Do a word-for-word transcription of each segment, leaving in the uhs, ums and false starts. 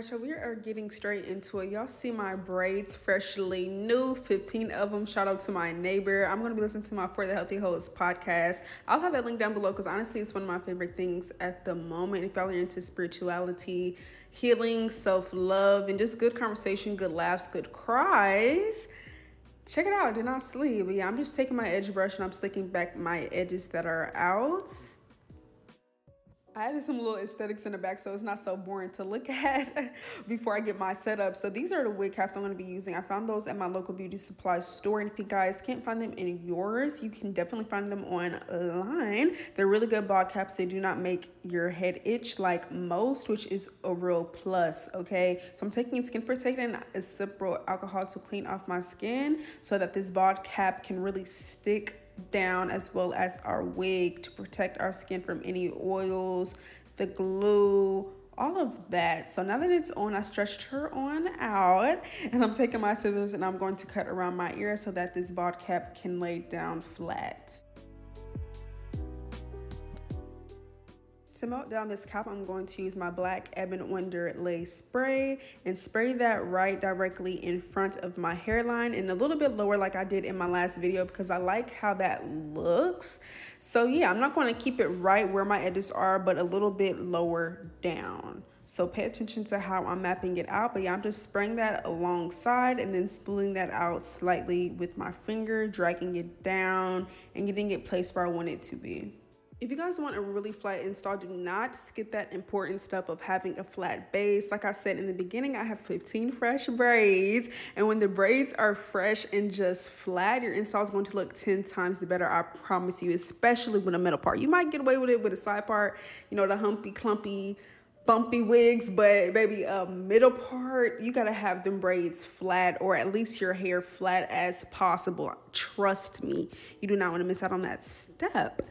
Alright, so we are getting straight into it. Y'all see my braids, freshly new, fifteen of them. Shout out to my neighbor. I'm going to be listening to my For the Healthy Hoes podcast. I'll have that link down below because honestly, it's one of my favorite things at the moment. If y'all are into spirituality, healing, self-love, and just good conversation, good laughs, good cries, check it out. I did not sleep. But yeah, I'm just taking my edge brush and I'm slicking back my edges that are out. I added some little aesthetics in the back so it's not so boring to look at before I get my setup. So these are the wig caps I'm going to be using. I found those at my local beauty supply store. And if you guys can't find them in yours, you can definitely find them online. They're really good bald caps. They do not make your head itch like most, which is a real plus, okay? So I'm taking Skin Protectant and a Cipro alcohol to clean off my skin so that this bald cap can really stick down, as well as our wig, to protect our skin from any oils, the glue, all of that. So now that it's on, I stretched her on out and I'm taking my scissors and I'm going to cut around my ear so that this bald cap can lay down flat. To melt down this cap, I'm going to use my black Ebin Wonder Lace Spray and spray that right directly in front of my hairline and a little bit lower like I did in my last video because I like how that looks. So yeah, I'm not going to keep it right where my edges are, but a little bit lower down. So pay attention to how I'm mapping it out. But yeah, I'm just spraying that alongside and then spooling that out slightly with my finger, dragging it down and getting it placed where I want it to be. If you guys want a really flat install, do not skip that important step of having a flat base. Like I said in the beginning, I have fifteen fresh braids. And when the braids are fresh and just flat, your install is going to look ten times better, I promise you, especially with a middle part. You might get away with it with a side part, you know, the humpy, clumpy, bumpy wigs, but baby, a middle part, you got to have them braids flat, or at least your hair flat as possible. Trust me, you do not want to miss out on that step.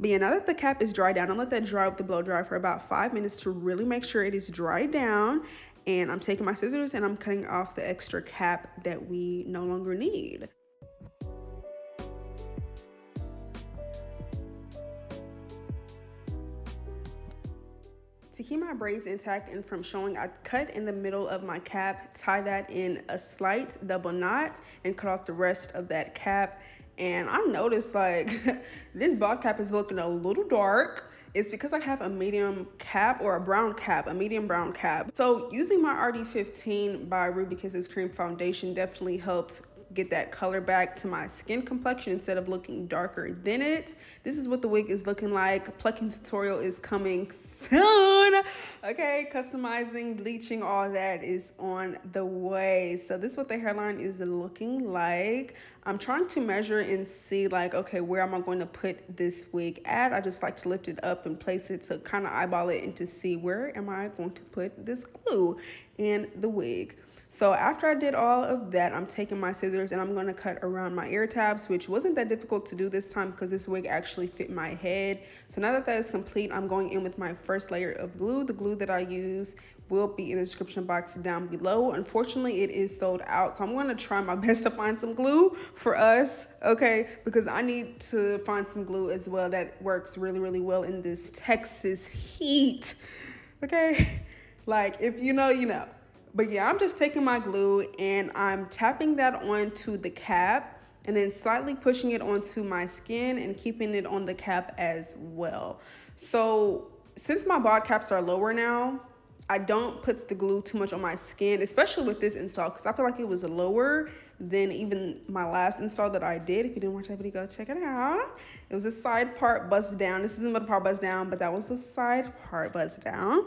But yeah, now that the cap is dried down, I'll let that dry with the blow dry for about five minutes to really make sure it is dried down. And I'm taking my scissors and I'm cutting off the extra cap that we no longer need. To keep my braids intact and from showing, I cut in the middle of my cap, tie that in a slight double knot, and cut off the rest of that cap. And I noticed, like, this bald cap is looking a little dark. It's because I have a medium cap or a brown cap, a medium brown cap. So using my R D fifteen by Ruby Kisses Cream Foundation definitely helped get that color back to my skin complexion instead of looking darker than it. This is what the wig is looking like. Plucking tutorial is coming soon. Okay, customizing, bleaching, all that is on the way. So this is what the hairline is looking like. I'm trying to measure and see, like, okay, where am I going to put this wig at? I just like to lift it up and place it to kind of eyeball it and to see where am I going to put this glue in the wig. So after I did all of that, I'm taking my scissors and I'm going to cut around my ear tabs, which wasn't that difficult to do this time because this wig actually fit my head. So now that that is complete, I'm going in with my first layer of glue. The glue that I use will be in the description box down below. Unfortunately, it is sold out, so I'm going to try my best to find some glue for us, okay? Because I need to find some glue as well that works really, really well in this Texas heat, okay? Like, if you know, you know. But yeah, I'm just taking my glue and I'm tapping that onto the cap and then slightly pushing it onto my skin and keeping it on the cap as well. So since my bald caps are lower now, I don't put the glue too much on my skin, especially with this install, because I feel like it was lower than even my last install that I did. If you didn't watch that video, go check it out. It was a side part bust down. This isn't a part bust down, but that was a side part bust down.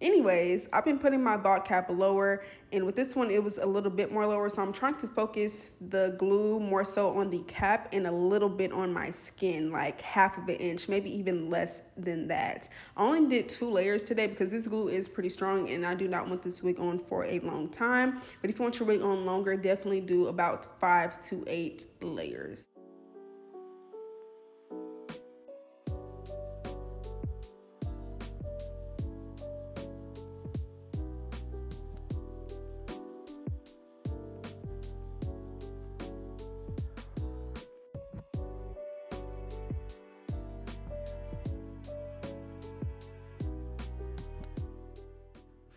Anyways, I've been putting my bald cap lower, and with this one, it was a little bit more lower, so I'm trying to focus the glue more so on the cap and a little bit on my skin, like half of an inch, maybe even less than that. I only did two layers today because this glue is pretty strong, and I do not want this wig on for a long time, but if you want your wig on longer, definitely do about five to eight layers.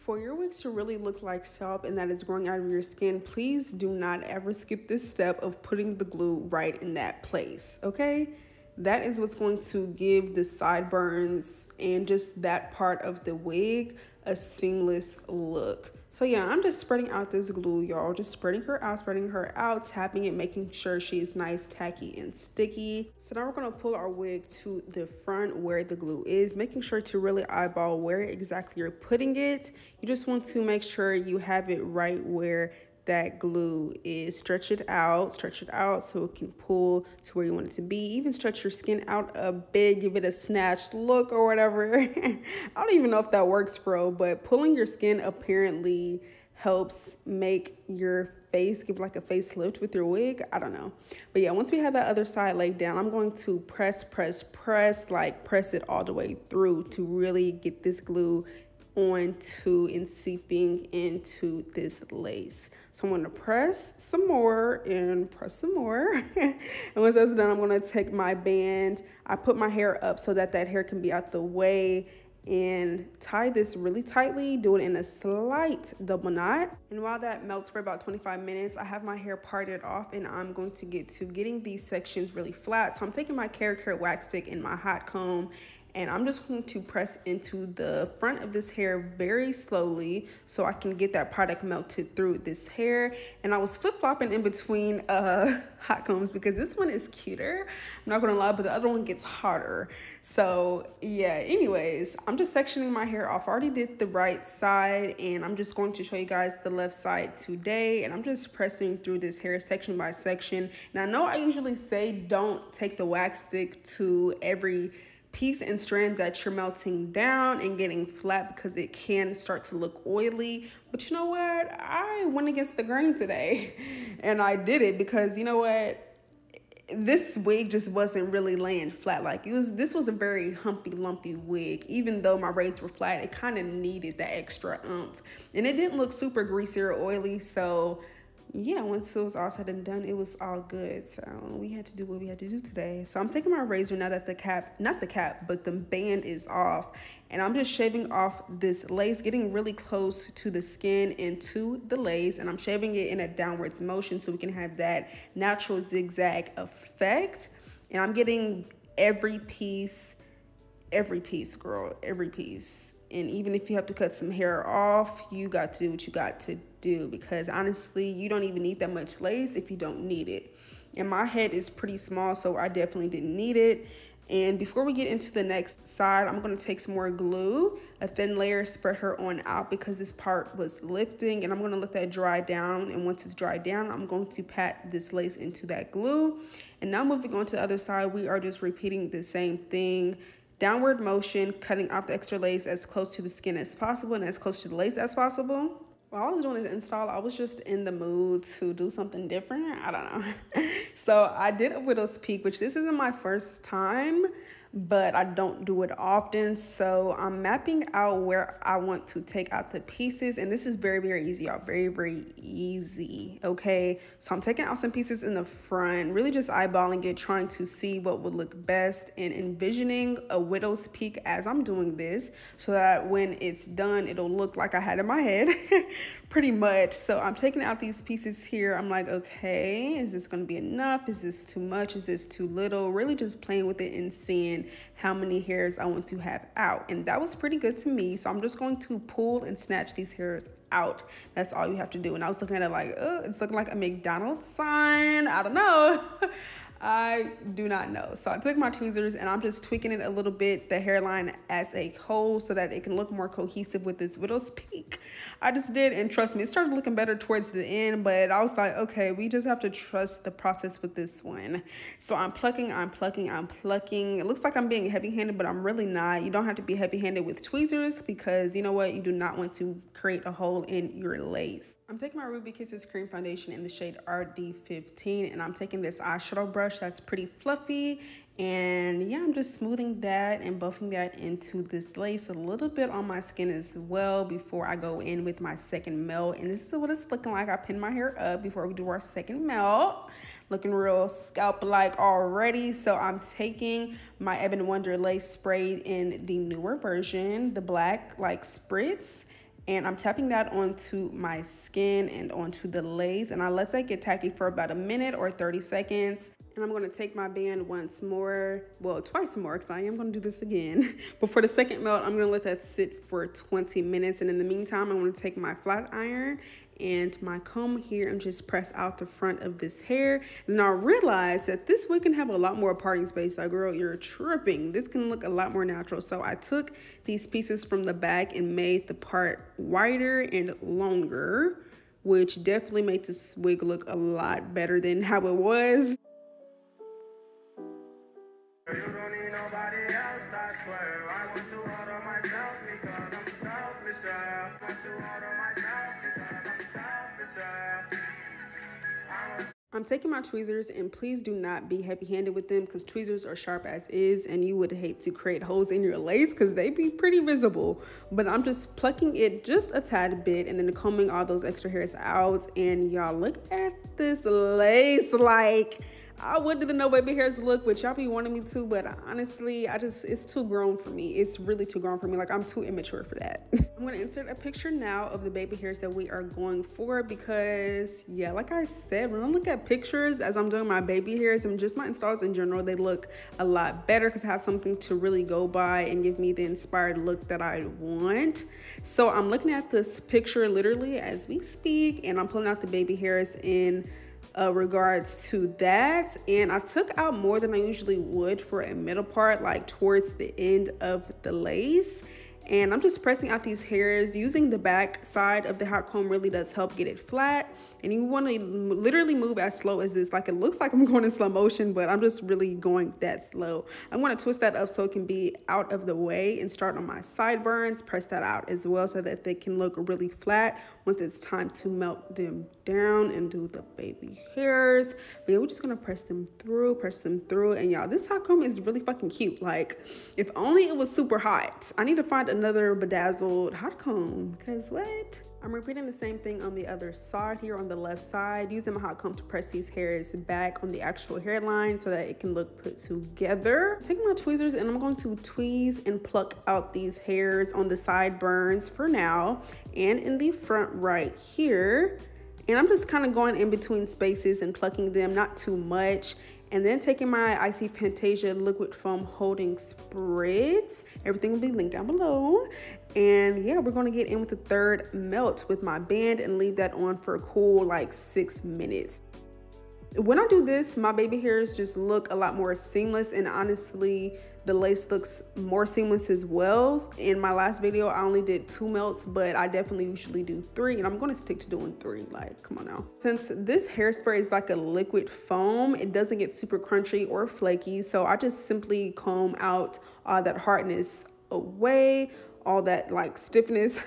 For your wigs to really look like soap and that it's growing out of your skin, please do not ever skip this step of putting the glue right in that place, okay? That is what's going to give the sideburns and just that part of the wig a seamless look. So yeah, I'm just spreading out this glue, y'all. Just spreading her out, spreading her out, tapping it, making sure she is nice, tacky, and sticky. So now we're gonna pull our wig to the front where the glue is, making sure to really eyeball where exactly you're putting it. You just want to make sure you have it right where that glue is. Stretch it out, stretch it out so it can pull to where you want it to be. Even stretch your skin out a bit, give it a snatched look or whatever. I don't even know if that works, bro, but pulling your skin apparently helps make your face, give like a facelift with your wig. I don't know. But yeah, once we have that other side laid down, I'm going to press, press, press, like press it all the way through to really get this glue onto and seeping into this lace. So I'm going to press some more and press some more. And once that's done, I'm going to take my band. I put my hair up so that that hair can be out the way, and tie this really tightly, do it in a slight double knot. And while that melts for about twenty-five minutes, I have my hair parted off and I'm going to get to getting these sections really flat. So I'm taking my Keracare Wax Stick and my hot comb, and I'm just going to press into the front of this hair very slowly so I can get that product melted through this hair. And I was flip-flopping in between uh, hot combs because this one is cuter, I'm not gonna lie, but the other one gets hotter. So yeah, anyways, I'm just sectioning my hair off. I already did the right side, and I'm just going to show you guys the left side today. And I'm just pressing through this hair section by section. Now, I know I usually say don't take the wax stick to every piece and strand that you're melting down and getting flat because it can start to look oily, but you know what, I went against the grain today and I did it because, you know what, this wig just wasn't really laying flat. Like it was, this was a very humpy, lumpy wig. Even though my braids were flat, it kind of needed that extra oomph, and it didn't look super greasy or oily. So yeah, once it was all said and done, it was all good. So we had to do what we had to do today. So I'm taking my razor now that the cap, not the cap, but the band is off. And I'm just shaving off this lace, getting really close to the skin and to the lace. And I'm shaving it in a downwards motion so we can have that natural zigzag effect. And I'm getting every piece, every piece, girl, every piece. And even if you have to cut some hair off, you got to do what you got to do, because honestly, you don't even need that much lace if you don't need it. And my head is pretty small, so I definitely didn't need it. And before we get into the next side, I'm going to take some more glue, a thin layer, spread her on out because this part was lifting. And I'm going to let that dry down. And once it's dried down, I'm going to pat this lace into that glue. And now moving on to the other side, we are just repeating the same thing. Downward motion, cutting off the extra lace as close to the skin as possible and as close to the lace as possible. While I was doing this install, I was just in the mood to do something different. I don't know. So I did a widow's peak, which this isn't my first time, but I don't do it often. So I'm mapping out where I want to take out the pieces. And this is very, very easy, y'all. Very, very easy, okay? So I'm taking out some pieces in the front, really just eyeballing it, trying to see what would look best and envisioning a widow's peak as I'm doing this so that when it's done, it'll look like I had in my head, pretty much. So I'm taking out these pieces here. I'm like, okay, is this gonna be enough? Is this too much? Is this too little? Really just playing with it and seeing how many hairs I want to have out. And that was pretty good to me. So I'm just going to pull and snatch these hairs out. That's all you have to do. And I was looking at it like, oh, it's looking like a McDonald's sign. I don't know. I do not know. So I took my tweezers and I'm just tweaking it a little bit, the hairline as a whole, so that it can look more cohesive with this widow's peak. I just did, and trust me, it started looking better towards the end, but I was like, okay, we just have to trust the process with this one. So I'm plucking, I'm plucking, I'm plucking. It looks like I'm being heavy-handed, but I'm really not. You don't have to be heavy-handed with tweezers because you know what? You do not want to create a hole in your lace. I'm taking my Ruby Kisses cream foundation in the shade R D fifteen, and I'm taking this eyeshadow brush that's pretty fluffy, and yeah, I'm just smoothing that and buffing that into this lace a little bit on my skin as well before I go in with my second melt. And this is what it's looking like. I pinned my hair up before we do our second melt, looking real scalp like already. So I'm taking my Ebin Wonder Lace Spray in the newer version, the black like spritz, and I'm tapping that onto my skin and onto the lace, and I let that get tacky for about a minute or thirty seconds. And I'm gonna take my band once more, well, twice more, because I am gonna do this again. But for the second melt, I'm gonna let that sit for twenty minutes. And in the meantime, I'm gonna take my flat iron and my comb here and just press out the front of this hair. And I realized that this wig can have a lot more parting space. Like, girl, you're tripping. This can look a lot more natural. So I took these pieces from the back and made the part wider and longer, which definitely made this wig look a lot better than how it was. You don't need nobody else, I swear. I want you out of myself because I'm selfish. I want you out of myself because I'm selfish. I want I'm taking my tweezers, and please do not be heavy-handed with them because tweezers are sharp as is, and you would hate to create holes in your lace because they be pretty visible. But I'm just plucking it just a tad bit and then combing all those extra hairs out. And y'all, look at this lace. Like, I would do the no baby hairs look, which y'all be wanting me to, but honestly, I just, it's too grown for me. It's really too grown for me. Like, I'm too immature for that. I'm gonna insert a picture now of the baby hairs that we are going for because, yeah, like I said, when I look at pictures as I'm doing my baby hairs and just my installs in general, they look a lot better because I have something to really go by and give me the inspired look that I want. So I'm looking at this picture literally as we speak, and I'm pulling out the baby hairs in Uh, regards to that. And I took out more than I usually would for a middle part, like towards the end of the lace. And I'm just pressing out these hairs using the back side of the hot comb. Really does help get it flat. And you want to literally move as slow as this. Like, it looks like I'm going in slow motion, but I'm just really going that slow. I want to twist that up so it can be out of the way and start on my sideburns. Press that out as well so that they can look really flat once it's time to melt them down and do the baby hairs. But yeah, we're just gonna press them through, press them through. And y'all, this hot comb is really fucking cute. Like, if only it was super hot. I need to find another bedazzled hot comb, cause what? I'm repeating the same thing on the other side here on the left side, using my hot comb to press these hairs back on the actual hairline so that it can look put together. I'm taking my tweezers and I'm going to tweeze and pluck out these hairs on the sideburns for now and in the front right here. And I'm just kind of going in between spaces and plucking them, not too much. And then taking my Icy Fantasia liquid foam holding sprigs. Everything will be linked down below. And yeah, we're gonna get in with the third melt with my band and leave that on for a cool like six minutes. When I do this, my baby hairs just look a lot more seamless, and honestly, the lace looks more seamless as well. In my last video, I only did two melts, but I definitely usually do three, and I'm gonna stick to doing three, like, come on now. Since this hairspray is like a liquid foam, it doesn't get super crunchy or flaky, so I just simply comb out all that hardness away, all that like stiffness.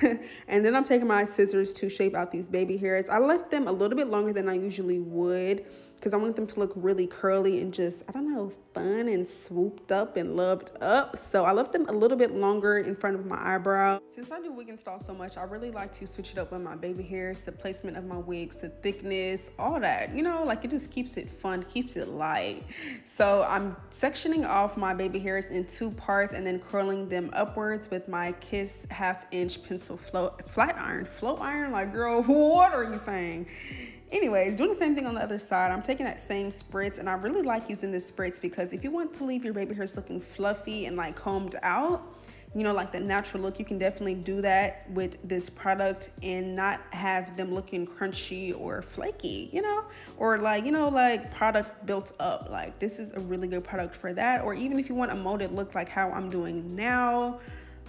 And then I'm taking my scissors to shape out these baby hairs. I left them a little bit longer than I usually would because I wanted them to look really curly and just, I don't know, fun and swooped up and loved up. So I left them a little bit longer in front of my eyebrow. Since I do wig install so much, I really like to switch it up with my baby hairs, the placement of my wigs, the thickness, all that, you know, like it just keeps it fun, keeps it light. So I'm sectioning off my baby hairs in two parts and then curling them upwards with my Kiss Half Inch Pencil flow flat iron flow iron. Like, girl, what are you saying? Anyways, doing the same thing on the other side. I'm taking that same spritz, and I really like using this spritz because if you want to leave your baby hairs looking fluffy and like combed out, you know, like the natural look, you can definitely do that with this product and not have them looking crunchy or flaky, you know, or like, you know, like product built up. Like, this is a really good product for that. Or even if you want a molded look like how I'm doing now,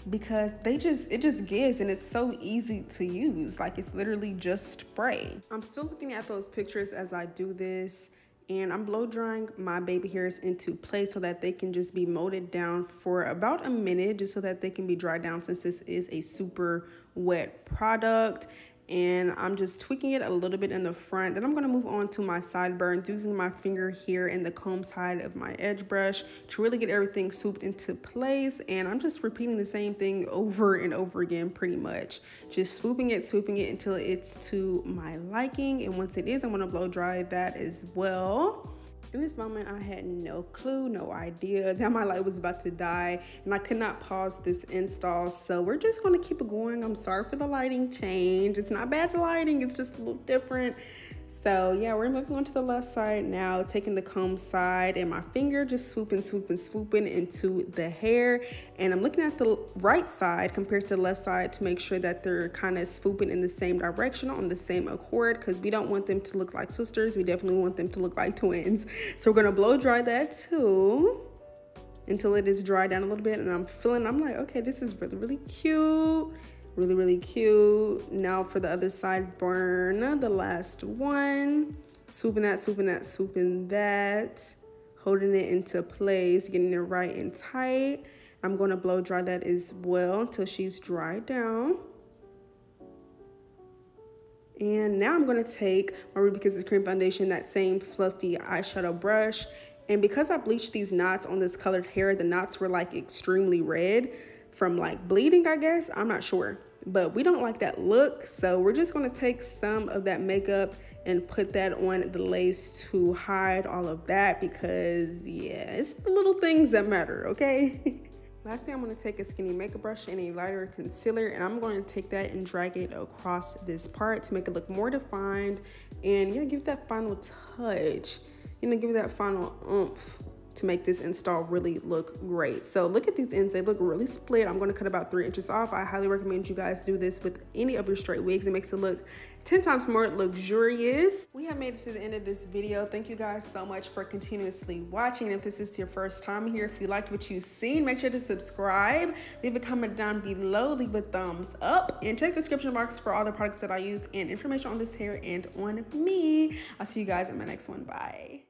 because they just, it just gives, and it's so easy to use. Like, it's literally just spray. I'm still looking at those pictures as I do this, and I'm blow drying my baby hairs into place so that they can just be molded down for about a minute, just so that they can be dried down since this is a super wet product. And I'm just tweaking it a little bit in the front. Then I'm gonna move on to my sideburns using my finger here and the comb side of my edge brush to really get everything swooped into place. And I'm just repeating the same thing over and over again, pretty much. Just swooping it, swooping it until it's to my liking. And once it is, I'm gonna blow dry that as well. In this moment, I had no clue, no idea that my light was about to die, and I could not pause this install, so we're just going to keep it going. I'm sorry for the lighting change. It's not bad lighting, it's just a little different. So yeah, we're moving on to the left side now, taking the comb side and my finger just swooping, swooping, swooping into the hair. And I'm looking at the right side compared to the left side to make sure that they're kind of swooping in the same direction on the same accord, because we don't want them to look like sisters. We definitely want them to look like twins. So we're gonna blow dry that too until it is dry down a little bit. And I'm feeling, I'm like, okay, this is really, really cute. Really, really cute. Now for the other side, burn the last one, swooping that, swooping that, swooping that, holding it into place, getting it right and tight. I'm going to blow dry that as well until she's dried down. And now I'm going to take my Ruby Kisses cream foundation, that same fluffy eyeshadow brush, and because I bleached these knots on this colored hair, the knots were like extremely red from like bleeding, I guess, I'm not sure, but we don't like that look, so we're just going to take some of that makeup and put that on the lace to hide all of that, because yeah, it's the little things that matter, okay? Last thing, I'm going to take a skinny makeup brush and a lighter concealer, and I'm going to take that and drag it across this part to make it look more defined, and yeah, give that final touch, you know, give that final oomph to make this install really look great. So look at these ends, they look really split. I'm gonna cut about three inches off. I highly recommend you guys do this with any of your straight wigs. It makes it look ten times more luxurious. We have made it to the end of this video. Thank you guys so much for continuously watching. And if this is your first time here, if you liked what you've seen, make sure to subscribe, leave a comment down below, leave a thumbs up, and check the description box for all the products that I use and information on this hair and on me. I'll see you guys in my next one. Bye.